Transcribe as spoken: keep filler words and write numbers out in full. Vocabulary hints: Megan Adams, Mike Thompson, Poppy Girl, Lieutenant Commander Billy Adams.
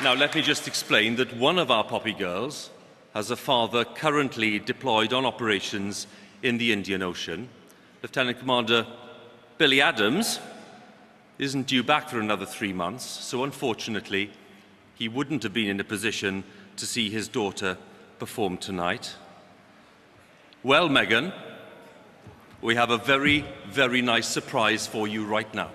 Now, let me just explain that one of our Poppy Girls has a father currently deployed on operations in the Indian Ocean. Lieutenant Commander Billy Adams isn't due back for another three months, so unfortunately, he wouldn't have been in a position to see his daughter perform tonight. Well, Megan, we have a very, very nice surprise for you right now.